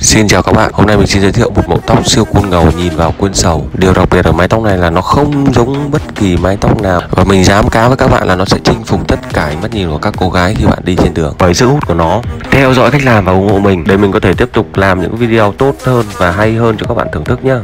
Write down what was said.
Xin chào các bạn, hôm nay mình xin giới thiệu một mẫu tóc siêu cool ngầu nhìn vào quên sầu. Điều đặc biệt ở mái tóc này là nó không giống bất kỳ mái tóc nào, và mình dám cá với các bạn là nó sẽ chinh phục tất cả ánh mắt nhìn của các cô gái khi bạn đi trên đường bởi sức hút của nó. Theo dõi cách làm và ủng hộ mình để mình có thể tiếp tục làm những video tốt hơn và hay hơn cho các bạn thưởng thức nhé.